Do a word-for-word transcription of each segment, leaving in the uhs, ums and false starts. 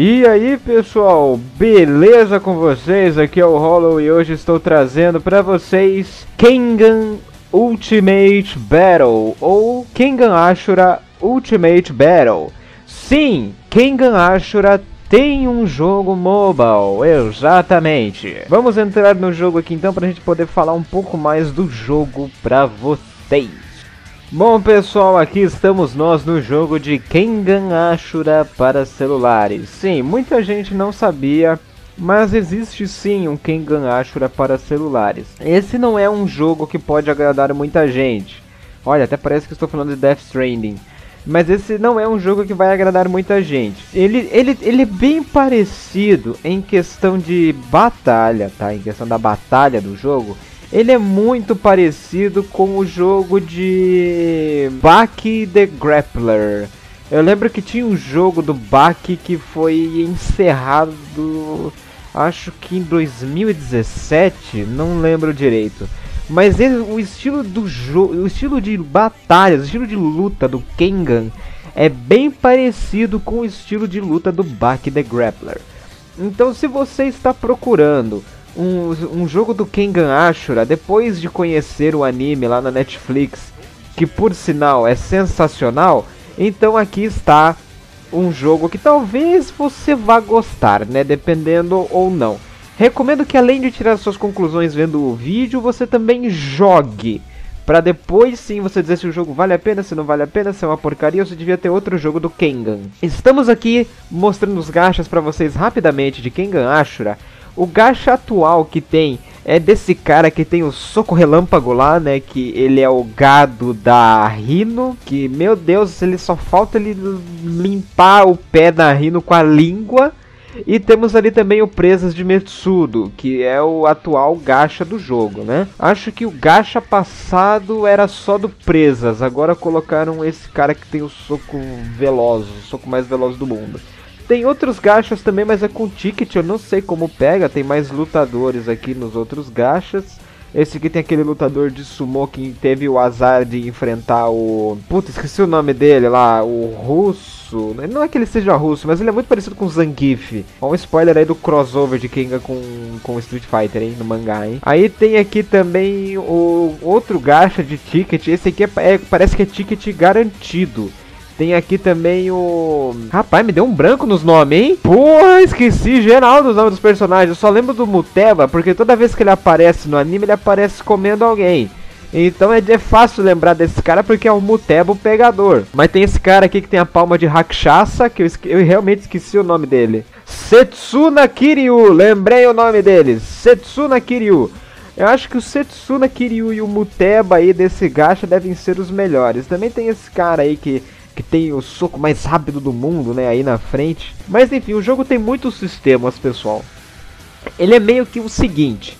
E aí pessoal, beleza com vocês? Aqui é o Hollow e hoje estou trazendo para vocês Kengan Ultimate Battle ou Kengan Ashura Ultimate Battle. Sim, Kengan Ashura tem um jogo mobile, exatamente. Vamos entrar no jogo aqui então para a gente poder falar um pouco mais do jogo para vocês. Bom pessoal, aqui estamos nós no jogo de Kengan Ashura para celulares. Sim, muita gente não sabia, mas existe sim um Kengan Ashura para celulares. Esse não é um jogo que pode agradar muita gente. Olha, até parece que estou falando de Death Stranding. Mas esse não é um jogo que vai agradar muita gente. Ele, ele, ele é bem parecido em questão de batalha, tá? Em questão da batalha do jogo. Ele é muito parecido com o jogo de Baki the Grappler. Eu lembro que tinha um jogo do Baki que foi encerrado, acho que em dois mil e dezessete, não lembro direito. Mas ele, o estilo do jogo, o estilo de batalha, o estilo de luta do Kengan é bem parecido com o estilo de luta do Baki the Grappler. Então, se você está procurando Um, um jogo do Kengan Ashura, depois de conhecer o anime lá na Netflix, que por sinal é sensacional, então aqui está um jogo que talvez você vá gostar, né, dependendo ou não. Recomendo que, além de tirar suas conclusões vendo o vídeo, você também jogue, pra depois sim você dizer se o jogo vale a pena, se não vale a pena, se é uma porcaria ou se devia ter outro jogo do Kengan. Estamos aqui mostrando os gachas pra vocês rapidamente de Kengan Ashura. O gacha atual que tem é desse cara que tem o soco relâmpago lá, né? Que ele é o gado da Rino. Que, meu Deus, ele só falta ele limpar o pé da Rino com a língua. E temos ali também o Presas de Metsudo, que é o atual gacha do jogo, né? Acho que o gacha passado era só do Presas. Agora colocaram esse cara que tem o soco veloz, o soco mais veloz do mundo. Tem outros gachas também, mas é com ticket, eu não sei como pega. Tem mais lutadores aqui nos outros gachas. Esse aqui tem aquele lutador de sumô que teve o azar de enfrentar o... Puta, esqueci o nome dele lá, o russo. Não é que ele seja russo, mas ele é muito parecido com o Zangief. Ó, um spoiler aí do crossover de Kengan com, com Street Fighter, hein, no mangá, hein. Aí tem aqui também o outro gacha de ticket. Esse aqui é, é, parece que é ticket garantido. Tem aqui também o... Rapaz, me deu um branco nos nomes, hein? Porra, esqueci geral dos nomes dos personagens. Eu só lembro do Muteba, porque toda vez que ele aparece no anime, ele aparece comendo alguém. Então é fácil lembrar desse cara, porque é o Muteba, o pegador. Mas tem esse cara aqui que tem a palma de Rakshasa, que eu, esque... eu realmente esqueci o nome dele. Setsuna Kiryu, lembrei o nome dele. Setsuna Kiryu. Eu acho que o Setsuna Kiryu e o Muteba aí desse gacha devem ser os melhores. Também tem esse cara aí que... que tem o soco mais rápido do mundo, né, aí na frente. Mas enfim, o jogo tem muitos sistemas, pessoal. Ele é meio que o seguinte.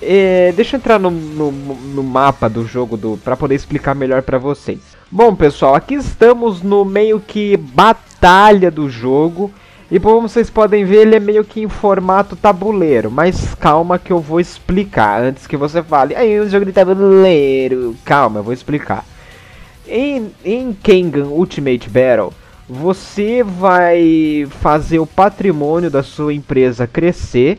É, deixa eu entrar no, no, no mapa do jogo do, pra poder explicar melhor pra vocês. Bom, pessoal, aqui estamos no meio que batalha do jogo. E como vocês podem ver, ele é meio que em formato tabuleiro. Mas calma que eu vou explicar antes que você fale. Aí, o jogo de tabuleiro. Calma, eu vou explicar. Em, em Kengan Ultimate Battle, você vai fazer o patrimônio da sua empresa crescer.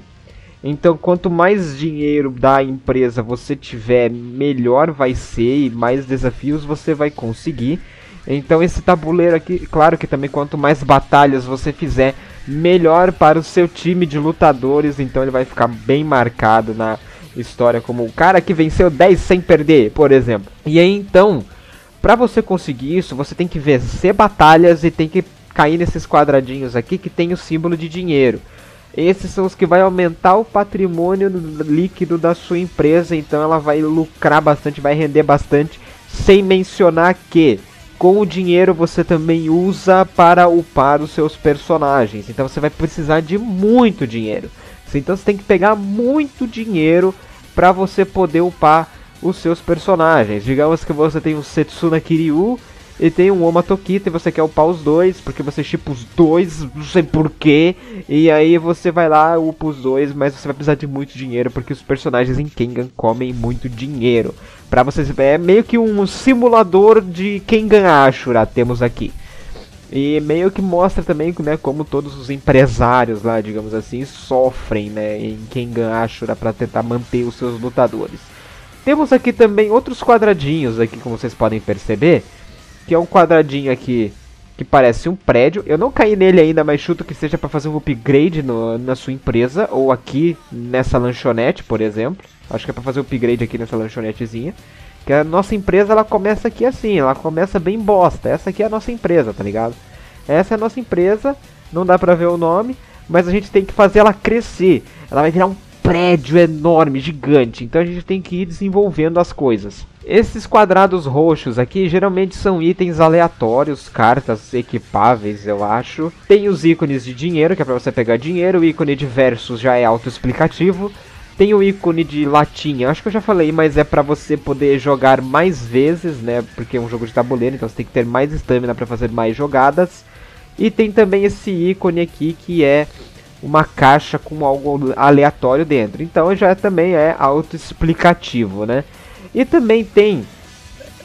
Então, quanto mais dinheiro da empresa você tiver, melhor vai ser e mais desafios você vai conseguir. Então, esse tabuleiro aqui, claro que também quanto mais batalhas você fizer, melhor para o seu time de lutadores. Então, ele vai ficar bem marcado na história como o cara que venceu dez sem perder, por exemplo. E aí, então... Pra você conseguir isso, você tem que vencer batalhas e tem que cair nesses quadradinhos aqui que tem o símbolo de dinheiro. Esses são os que vai aumentar o patrimônio líquido da sua empresa, então ela vai lucrar bastante, vai render bastante. Sem mencionar que com o dinheiro você também usa para upar os seus personagens, então você vai precisar de muito dinheiro. Então você tem que pegar muito dinheiro pra você poder upar os seus personagens. Digamos que você tem um Setsuna Kiryu e tem um Ohma Tokita e você quer upar os dois, porque você shippa os dois, não sei porquê, e aí você vai lá, upa os dois, mas você vai precisar de muito dinheiro, porque os personagens em Kengan comem muito dinheiro. Pra vocês, é meio que um simulador de Kengan Ashura, temos aqui. E meio que mostra também, né, como todos os empresários lá, digamos assim, sofrem, né, em Kengan Ashura para tentar manter os seus lutadores. Temos aqui também outros quadradinhos aqui, como vocês podem perceber, que é um quadradinho aqui que parece um prédio. Eu não caí nele ainda, mas chuto que seja para fazer um upgrade no, na sua empresa, ou aqui nessa lanchonete, por exemplo. Acho que é para fazer um upgrade aqui nessa lanchonetezinha. Que a nossa empresa, ela começa aqui assim, ela começa bem bosta. Essa aqui é a nossa empresa, tá ligado? Essa é a nossa empresa, não dá pra ver o nome, mas a gente tem que fazer ela crescer. Ela vai virar um prédio enorme, gigante, então a gente tem que ir desenvolvendo as coisas. Esses quadrados roxos aqui geralmente são itens aleatórios, cartas equipáveis, eu acho. Tem os ícones de dinheiro, que é pra você pegar dinheiro, o ícone de versus já é autoexplicativo. Tem o ícone de latinha, acho que eu já falei, mas é pra você poder jogar mais vezes, né? Porque é um jogo de tabuleiro, então você tem que ter mais stamina pra fazer mais jogadas. E tem também esse ícone aqui, que é uma caixa com algo aleatório dentro. Então já também é autoexplicativo, né? E também tem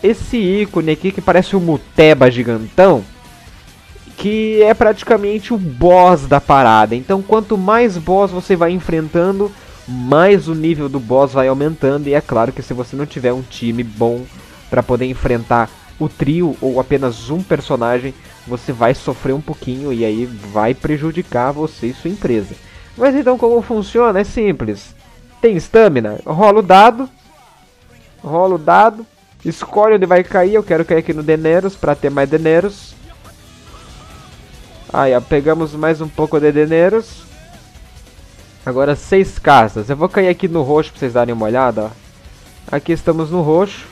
esse ícone aqui, que parece um Muteba gigantão, que é praticamente o boss da parada. Então quanto mais boss você vai enfrentando, mais o nível do boss vai aumentando. E é claro que se você não tiver um time bom para poder enfrentar o trio ou apenas um personagem, você vai sofrer um pouquinho e aí vai prejudicar você e sua empresa. Mas então como funciona? É simples. Tem stamina, rola o dado, rola o dado, escolhe onde vai cair. Eu quero cair aqui no Deneros para ter mais Deneros. Aí ó, pegamos mais um pouco de Deneros. Agora seis casas. Eu vou cair aqui no roxo pra vocês darem uma olhada, ó. Aqui estamos no roxo.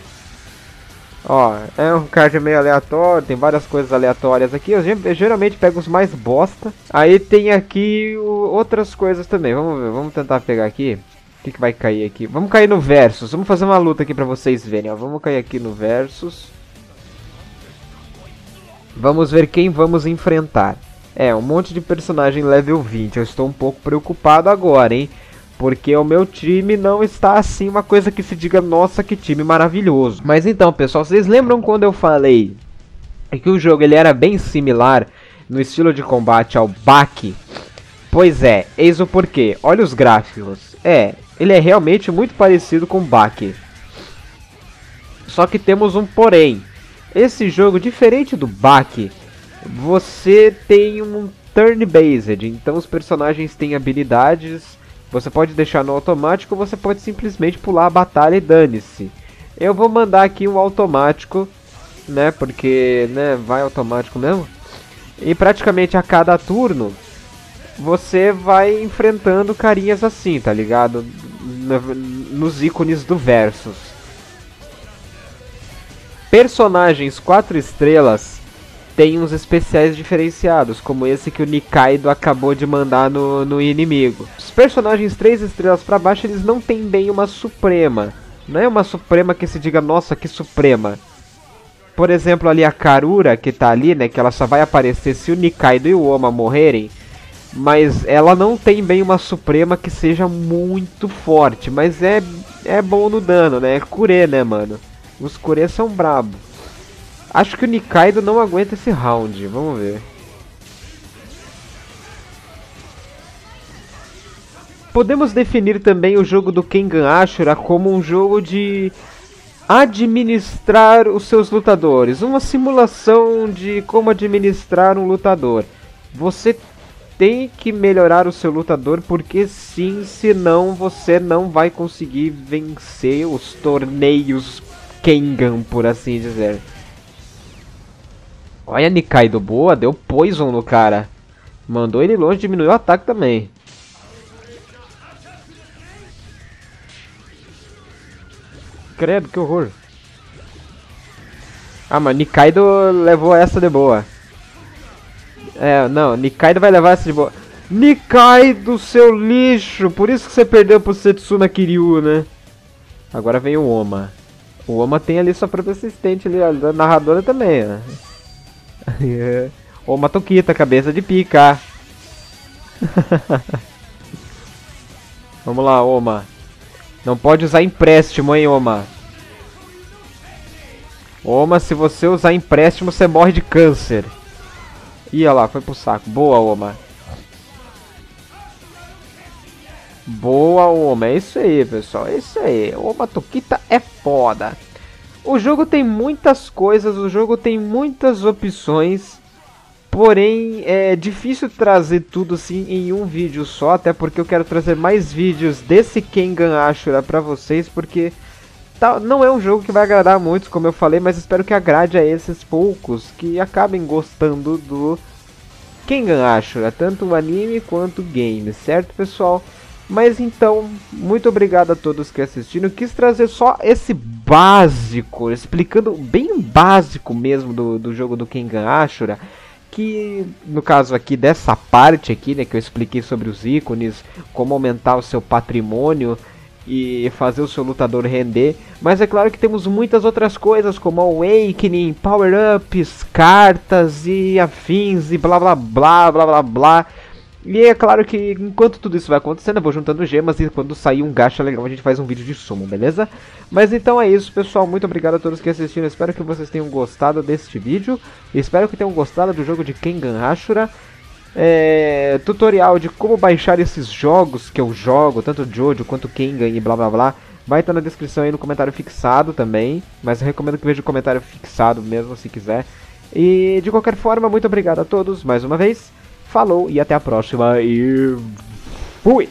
Ó, é um card meio aleatório, tem várias coisas aleatórias aqui. Eu, eu geralmente pego os mais bosta. Aí tem aqui o, outras coisas também. Vamos ver, vamos tentar pegar aqui. O que, que vai cair aqui? Vamos cair no versus. Vamos fazer uma luta aqui pra vocês verem, ó. Vamos cair aqui no versus. Vamos ver quem vamos enfrentar. É, um monte de personagem level vinte, eu estou um pouco preocupado agora, hein? Porque o meu time não está assim, uma coisa que se diga, nossa, que time maravilhoso. Mas então, pessoal, vocês lembram quando eu falei que o jogo ele era bem similar no estilo de combate ao Baki? Pois é, eis o porquê. Olha os gráficos. É, ele é realmente muito parecido com o Baki. Só que temos um porém. Esse jogo, diferente do Baki, você tem um turn-based, então os personagens têm habilidades, você pode deixar no automático, você pode simplesmente pular a batalha e dane-se. Eu vou mandar aqui um automático, né, porque, né, vai automático mesmo. E praticamente a cada turno, você vai enfrentando carinhas assim, tá ligado? Nos ícones do versus. Personagens quatro estrelas tem uns especiais diferenciados, como esse que o Nikaido acabou de mandar no, no inimigo. Os personagens três estrelas pra baixo, eles não tem bem uma suprema. Não é uma suprema que se diga, nossa, que suprema. Por exemplo, ali a Karura, que tá ali, né, que ela só vai aparecer se o Nikaido e o Ohma morrerem. Mas ela não tem bem uma suprema que seja muito forte, mas é, é bom no dano, né, é curê, né, mano. Os curê são brabo. Acho que o Nikaido não aguenta esse round, vamos ver. Podemos definir também o jogo do Kengan Ashura como um jogo de administrar os seus lutadores. Uma simulação de como administrar um lutador. Você tem que melhorar o seu lutador porque sim, senão você não vai conseguir vencer os torneios Kengan, por assim dizer. Olha, Nikaido, boa, deu poison no cara. Mandou ele longe, diminuiu o ataque também. Credo, que horror. Ah, mas Nikaido levou essa de boa. É, não, Nikaido vai levar essa de boa. Nikaido, seu lixo! Por isso que você perdeu pro Setsuna Kiryu, né? Agora vem o Ohma. O Ohma tem ali sua própria assistente ali, a narradora também, né? Ohma Tokita, cabeça de pica. Vamos lá, Ohma. Não pode usar empréstimo, hein, Ohma. Ohma, se você usar empréstimo, você morre de câncer. Ih, olha lá, foi pro saco. Boa, Ohma. Boa, Ohma. É isso aí, pessoal. É isso aí. Ohma Tokita é foda. O jogo tem muitas coisas, o jogo tem muitas opções. Porém, é difícil trazer tudo assim em um vídeo só. Até porque eu quero trazer mais vídeos desse Kengan Ashura pra vocês. Porque tá, não é um jogo que vai agradar a muitos, como eu falei. Mas espero que agrade a esses poucos que acabem gostando do Kengan Ashura. Tanto o anime quanto o game, certo, pessoal? Mas então, muito obrigado a todos que assistiram. Quis trazer só esse básico, explicando bem básico mesmo do, do jogo do Kengan Ashura. Que, no caso aqui, dessa parte aqui, né, que eu expliquei sobre os ícones, como aumentar o seu patrimônio e fazer o seu lutador render. Mas é claro que temos muitas outras coisas, como Awakening, power-ups, cartas e afins e blá blá blá blá blá blá. E é claro que enquanto tudo isso vai acontecendo, eu vou juntando gemas e quando sair um gacha legal a gente faz um vídeo de sumo, beleza? Mas então é isso, pessoal. Muito obrigado a todos que assistiram. Espero que vocês tenham gostado deste vídeo. Espero que tenham gostado do jogo de Kengan Ashura. É... Tutorial de como baixar esses jogos que eu jogo, tanto Jojo quanto Kengan e blá blá blá, vai estar na descrição aí no comentário fixado também. Mas eu recomendo que veja o comentário fixado mesmo, se quiser. E de qualquer forma, muito obrigado a todos mais uma vez. Falou e até a próxima e fui!